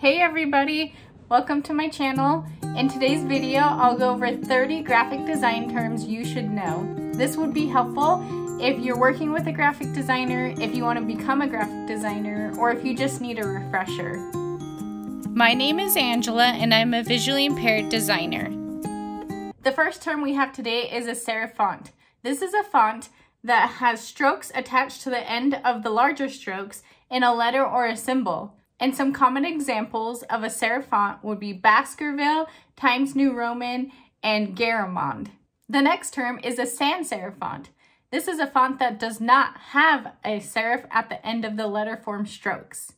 Hey everybody, welcome to my channel. In today's video, I'll go over 30 graphic design terms you should know. This would be helpful if you're working with a graphic designer, if you want to become a graphic designer, or if you just need a refresher. My name is Angela and I'm a visually impaired designer. The first term we have today is a serif font. This is a font that has strokes attached to the end of the larger strokes in a letter or a symbol. And some common examples of a serif font would be Baskerville, Times New Roman, and Garamond. The next term is a sans serif font. This is a font that does not have a serif at the end of the letter form strokes.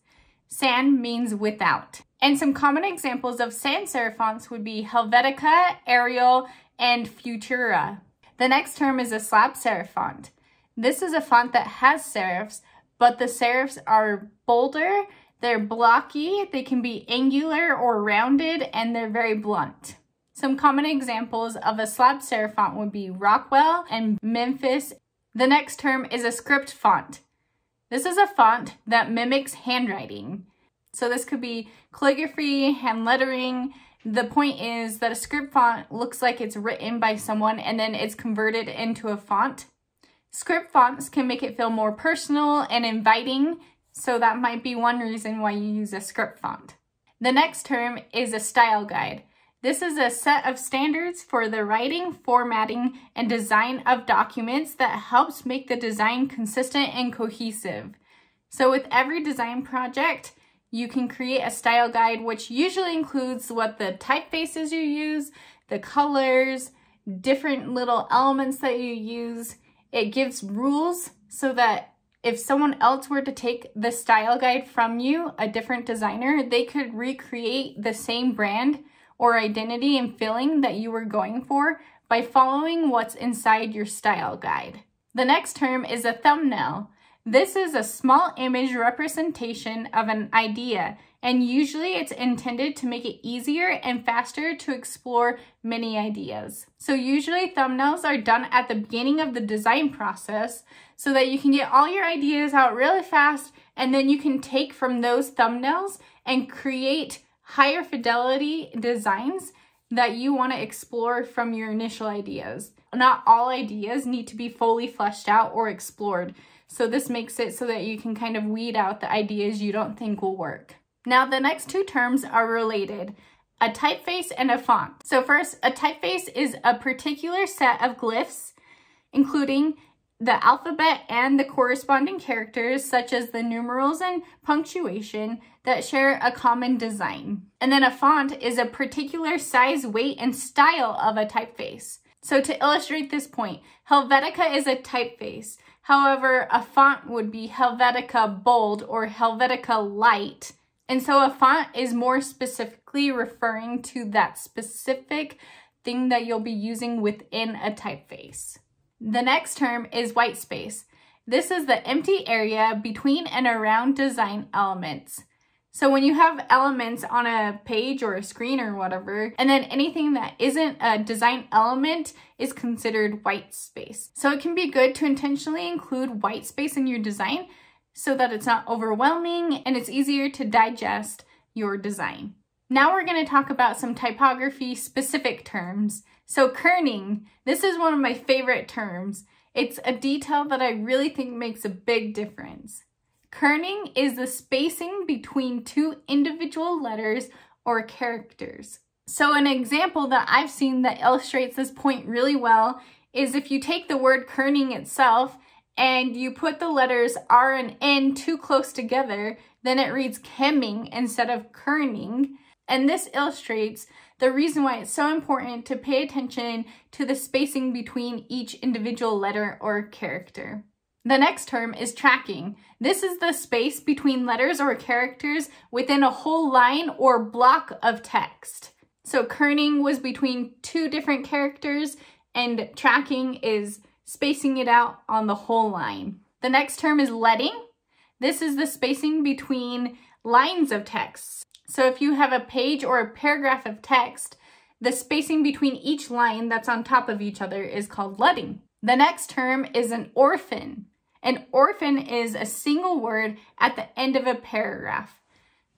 Sans means without. And some common examples of sans serif fonts would be Helvetica, Arial, and Futura. The next term is a slab serif font. This is a font that has serifs, but the serifs are bolder, they're blocky, they can be angular or rounded, and they're very blunt. Some common examples of a slab serif font would be Rockwell and Memphis. The next term is a script font. This is a font that mimics handwriting. So this could be calligraphy, hand lettering. The point is that a script font looks like it's written by someone and then it's converted into a font. Script fonts can make it feel more personal and inviting. So that might be one reason why you use a script font. The next term is a style guide. This is a set of standards for the writing, formatting, and design of documents that helps make the design consistent and cohesive. So with every design project, you can create a style guide, which usually includes what the typefaces you use, the colors, different little elements that you use. It gives rules so that if someone else were to take the style guide from you, a different designer, they could recreate the same brand or identity and feeling that you were going for by following what's inside your style guide. The next term is a thumbnail. This is a small image representation of an idea, and usually it's intended to make it easier and faster to explore many ideas. So usually thumbnails are done at the beginning of the design process so that you can get all your ideas out really fast, and then you can take from those thumbnails and create higher fidelity designs that you want to explore from your initial ideas. Not all ideas need to be fully fleshed out or explored. So this makes it so that you can kind of weed out the ideas you don't think will work. Now the next two terms are related, a typeface and a font. So first, a typeface is a particular set of glyphs, including the alphabet and the corresponding characters, such as the numerals and punctuation, that share a common design. And then a font is a particular size, weight, and style of a typeface. So to illustrate this point, Helvetica is a typeface. However, a font would be Helvetica Bold or Helvetica Light. And so a font is more specifically referring to that specific thing that you'll be using within a typeface. The next term is white space. This is the empty area between and around design elements. So when you have elements on a page or a screen or whatever, and then anything that isn't a design element is considered white space. So it can be good to intentionally include white space in your design so that it's not overwhelming and it's easier to digest your design. Now we're going to talk about some typography specific terms. So kerning, this is one of my favorite terms. It's a detail that I really think makes a big difference. Kerning is the spacing between two individual letters or characters. So an example that I've seen that illustrates this point really well is if you take the word kerning itself and you put the letters R and N too close together, then it reads kemming instead of kerning. And this illustrates the reason why it's so important to pay attention to the spacing between each individual letter or character. The next term is tracking. This is the space between letters or characters within a whole line or block of text. So kerning was between two different characters, and tracking is spacing it out on the whole line. The next term is letting. This is the spacing between lines of text. So if you have a page or a paragraph of text, the spacing between each line that's on top of each other is called letting. The next term is an orphan. An orphan is a single word at the end of a paragraph.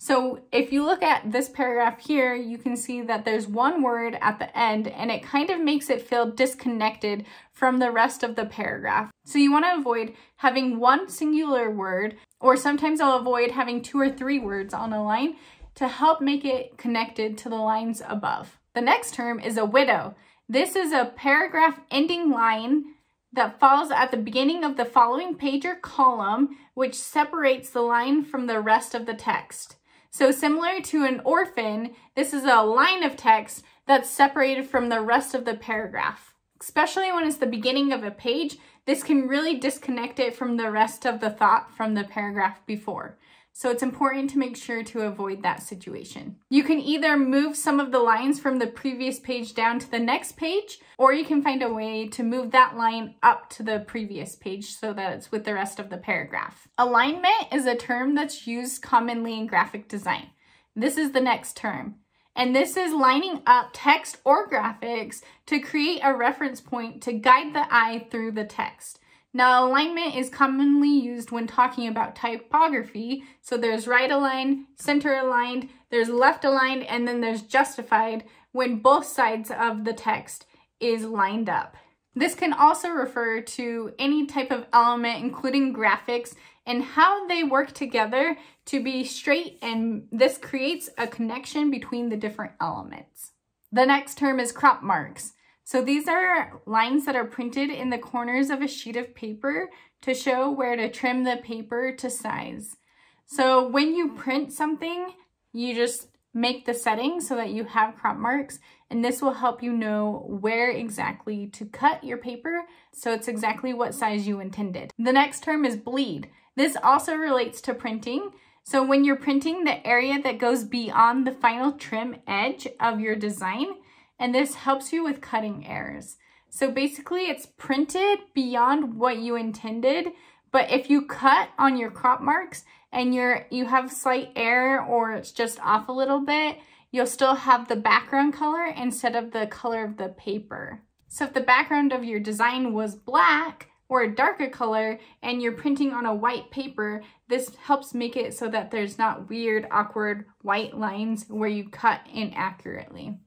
So if you look at this paragraph here, you can see that there's one word at the end and it kind of makes it feel disconnected from the rest of the paragraph. So you want to avoid having one singular word, or sometimes I'll avoid having 2 or 3 words on a line to help make it connected to the lines above. The next term is a widow. This is a paragraph ending line that falls at the beginning of the following page or column, which separates the line from the rest of the text. So similar to an orphan, this is a line of text that's separated from the rest of the paragraph. Especially when it's the beginning of a page, this can really disconnect it from the rest of the thought from the paragraph before. So it's important to make sure to avoid that situation. You can either move some of the lines from the previous page down to the next page, or you can find a way to move that line up to the previous page so that it's with the rest of the paragraph. Alignment is a term that's used commonly in graphic design. This is the next term. And this is lining up text or graphics to create a reference point to guide the eye through the text. Now, alignment is commonly used when talking about typography. So there's right aligned, center aligned, there's left aligned, and then there's justified when both sides of the text is lined up. This can also refer to any type of element, including graphics, and how they work together to be straight, and this creates a connection between the different elements. The next term is crop marks. So these are lines that are printed in the corners of a sheet of paper to show where to trim the paper to size. So when you print something, you just make the setting so that you have crop marks, and this will help you know where exactly to cut your paper so it's exactly what size you intended. The next term is bleed. This also relates to printing. So when you're printing, the area that goes beyond the final trim edge of your design, and this helps you with cutting errors. So basically it's printed beyond what you intended, but if you cut on your crop marks and you have slight error or it's just off a little bit, you'll still have the background color instead of the color of the paper. So if the background of your design was black or a darker color and you're printing on a white paper, this helps make it so that there's not weird, awkward white lines where you cut inaccurately.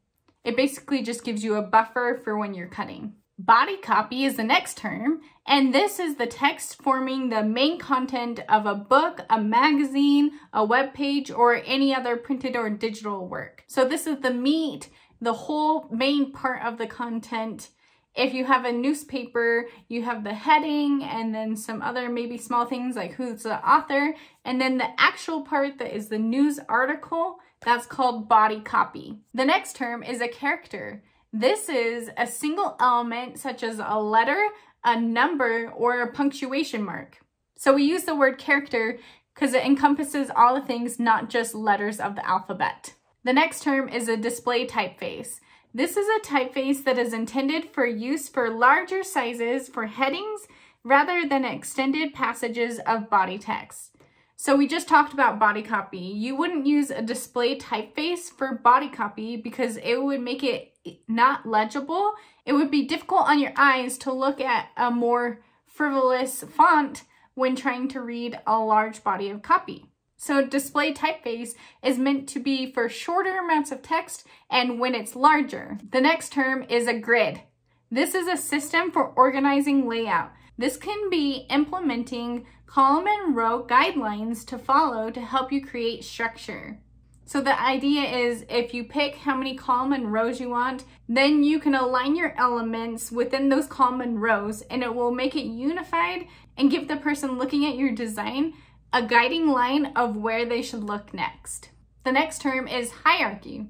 It basically just gives you a buffer for when you're cutting. Body copy is the next term, and this is the text forming the main content of a book, a magazine, a web page, or any other printed or digital work. So this is the meat, the whole main part of the content. If you have a newspaper, you have the heading and then some other maybe small things like who's the author, and then the actual part that is the news article, that's called body copy. The next term is a character. This is a single element such as a letter, a number, or a punctuation mark. So we use the word character because it encompasses all the things, not just letters of the alphabet. The next term is a display typeface. This is a typeface that is intended for use for larger sizes for headings rather than extended passages of body text. So we just talked about body copy. You wouldn't use a display typeface for body copy because it would make it not legible. It would be difficult on your eyes to look at a more frivolous font when trying to read a large body of copy. So display typeface is meant to be for shorter amounts of text and when it's larger. The next term is a grid. This is a system for organizing layout. This can be implementing column and row guidelines to follow to help you create structure. So the idea is if you pick how many column and rows you want, then you can align your elements within those column and rows, and it will make it unified and give the person looking at your design a guiding line of where they should look next. The next term is hierarchy.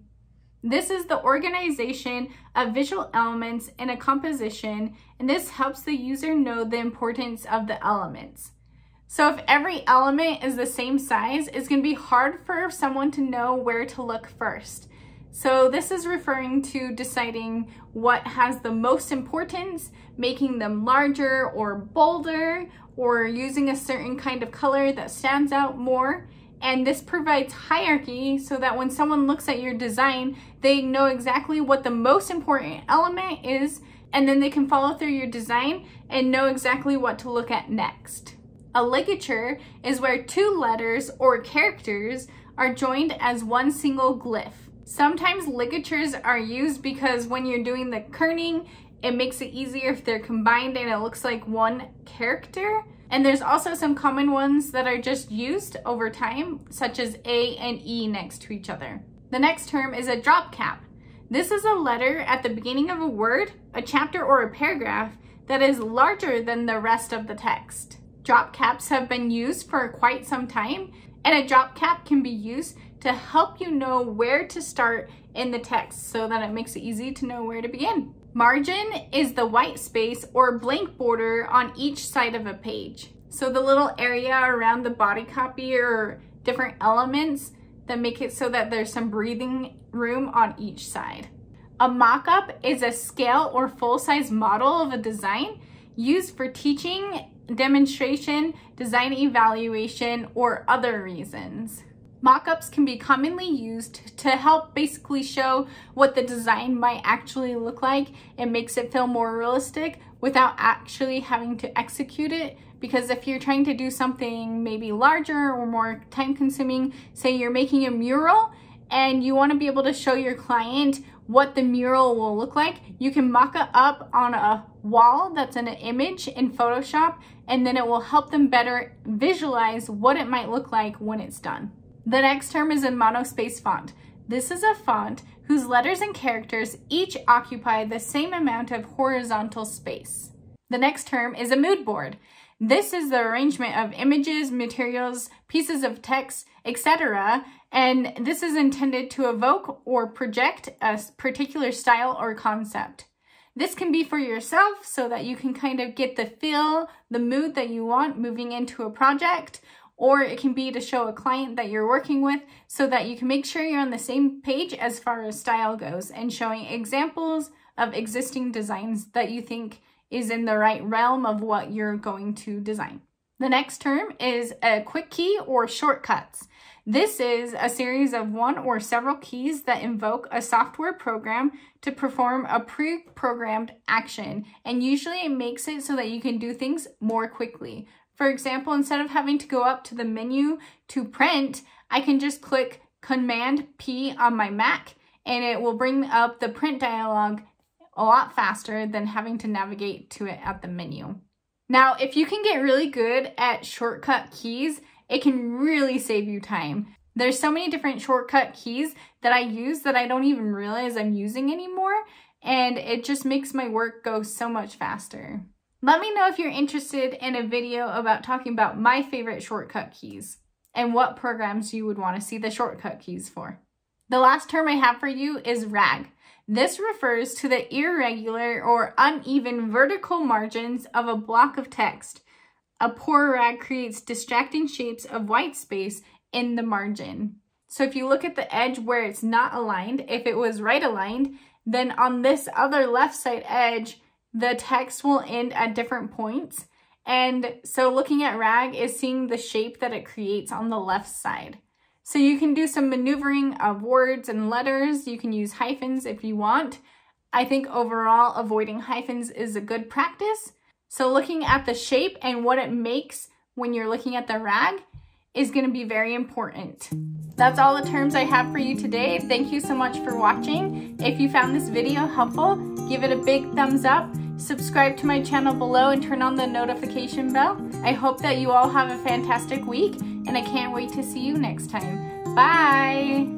This is the organization of visual elements in a composition, and this helps the user know the importance of the elements. So if every element is the same size, it's going to be hard for someone to know where to look first. So this is referring to deciding what has the most importance, making them larger or bolder, or using a certain kind of color that stands out more. And this provides hierarchy so that when someone looks at your design, they know exactly what the most important element is, and then they can follow through your design and know exactly what to look at next. A ligature is where two letters or characters are joined as one single glyph. Sometimes ligatures are used because when you're doing the kerning, it makes it easier if they're combined and it looks like one character. And there's also some common ones that are just used over time, such as A and E next to each other. The next term is a drop cap. This is a letter at the beginning of a word, a chapter, or a paragraph that is larger than the rest of the text. Drop caps have been used for quite some time, and a drop cap can be used to help you know where to start in the text so that it makes it easy to know where to begin. Margin is the white space or blank border on each side of a page. So the little area around the body copy or different elements that make it so that there's some breathing room on each side. A mock-up is a scale or full-size model of a design used for teaching, demonstration, design evaluation, or other reasons. Mock-ups can be commonly used to help basically show what the design might actually look like. It makes it feel more realistic without actually having to execute it, because if you're trying to do something maybe larger or more time-consuming, say you're making a mural and you want to be able to show your client what the mural will look like, you can mock it up on a wall that's in an image in Photoshop, and then it will help them better visualize what it might look like when it's done. The next term is a monospace font. This is a font whose letters and characters each occupy the same amount of horizontal space. The next term is a mood board. This is the arrangement of images, materials, pieces of text, etc., and this is intended to evoke or project a particular style or concept. This can be for yourself so that you can kind of get the feel, the mood that you want moving into a project, or it can be to show a client that you're working with so that you can make sure you're on the same page as far as style goes, and showing examples of existing designs that you think is in the right realm of what you're going to design. The next term is a quick key or shortcuts. This is a series of one or several keys that invoke a software program to perform a pre-programmed action, and usually it makes it so that you can do things more quickly. For example, instead of having to go up to the menu to print, I can just click Command P on my Mac and it will bring up the print dialog a lot faster than having to navigate to it at the menu. Now, if you can get really good at shortcut keys, it can really save you time. There's so many different shortcut keys that I use that I don't even realize I'm using anymore, and it just makes my work go so much faster. Let me know if you're interested in a video about talking about my favorite shortcut keys and what programs you would want to see the shortcut keys for. The last term I have for you is rag. This refers to the irregular or uneven vertical margins of a block of text. A poor rag creates distracting shapes of white space in the margin. So if you look at the edge where it's not aligned, if it was right aligned, then on this other left side edge, the text will end at different points, and so looking at rag is seeing the shape that it creates on the left side. So you can do some maneuvering of words and letters. You can use hyphens if you want. I think overall avoiding hyphens is a good practice. So looking at the shape and what it makes when you're looking at the rag is going to be very important. That's all the terms I have for you today. Thank you so much for watching. If you found this video helpful, give it a big thumbs up, subscribe to my channel below, and turn on the notification bell. I hope that you all have a fantastic week, and I can't wait to see you next time. Bye!